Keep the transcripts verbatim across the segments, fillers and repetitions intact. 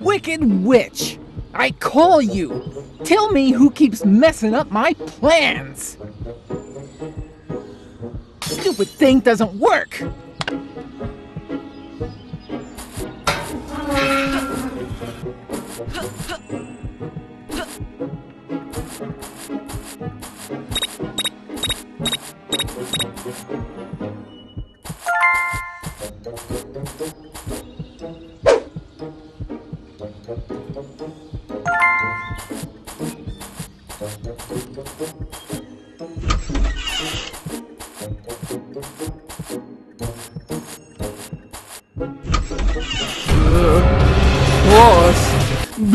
Wicked witch, I call you! Tell me who keeps messing up my plans! Stupid thing doesn't work!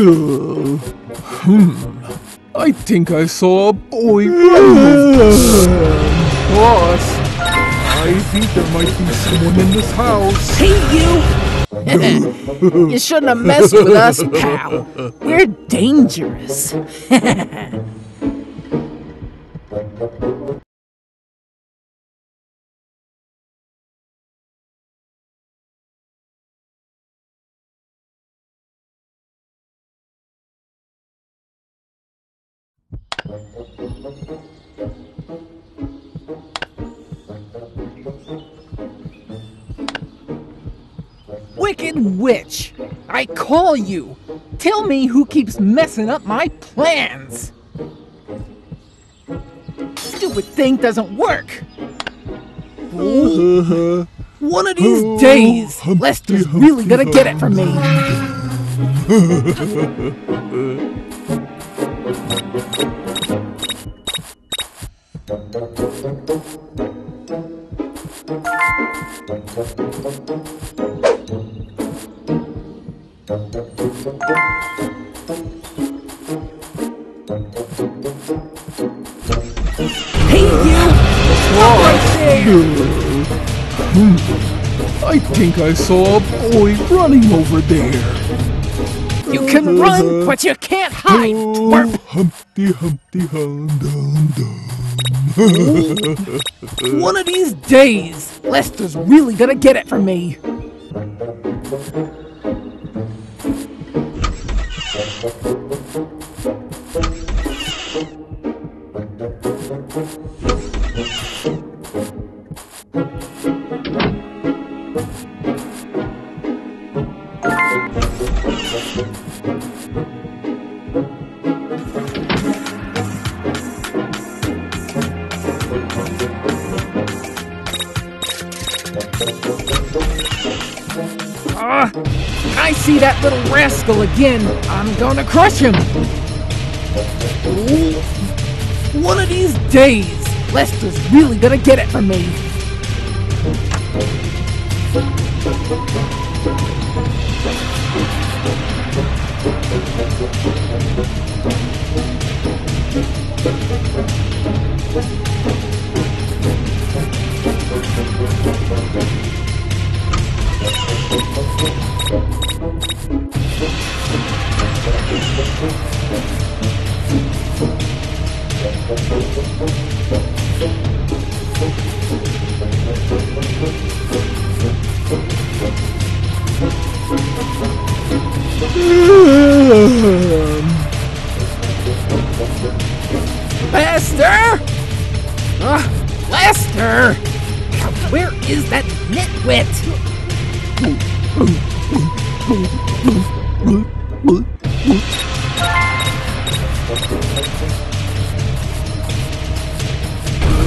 Uh, hmm. I think I saw a boy. Boss, I think there might be someone in this house. Hey, you! You shouldn't have messed with us, pal. We're dangerous. Wicked witch, I call you! Tell me who keeps messing up my plans! Stupid thing doesn't work! Ooh. One of these days, Lester's really gonna get it from me! Hmm. I think I saw a boy running over there. You can run, but you can't hide, twerp! Humpty, Humpty, hum, dum, dum. One of these days, Lester's really gonna get it from me. Ah, I see that little rascal again. I'm gonna crush him. Ooh. One of these days, Lester's really gonna get it from me. Lester! Uh, Lester! Where is that nitwit?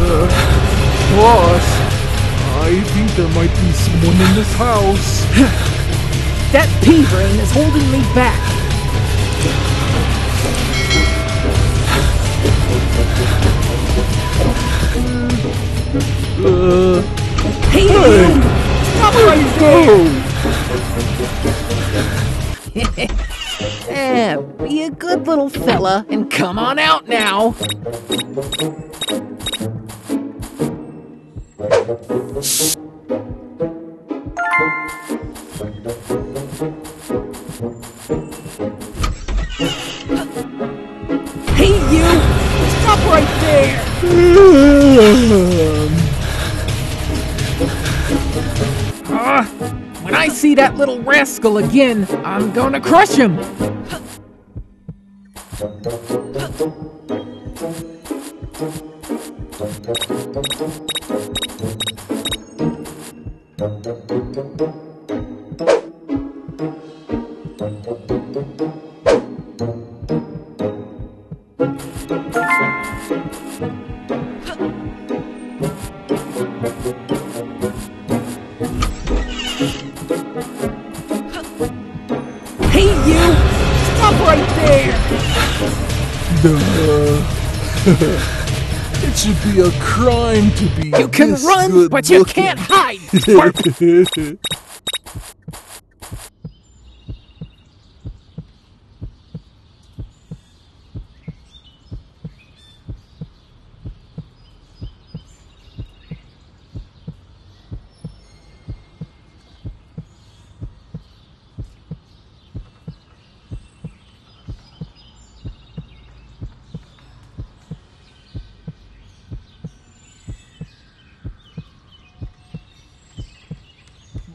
Uh, boss, I think there might be someone in this house. That pea-brain is holding me back. Uh, hey, hey! Stop right there! Yeah, be a good little fella and come on out now! Hey, you! Stop right there! I see that little rascal again, I'm gonna crush him! It should be a crime to be You can this run, good but looking. You can't hide!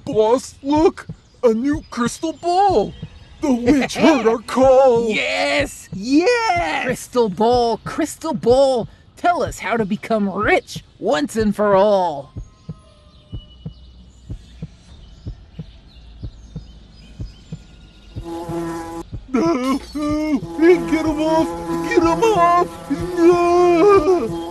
Boss, look! A new crystal ball! The witch heard our call! Yes! Yes! Crystal ball, crystal ball! Tell us how to become rich once and for all! No! No! Get him off! Get him off! No!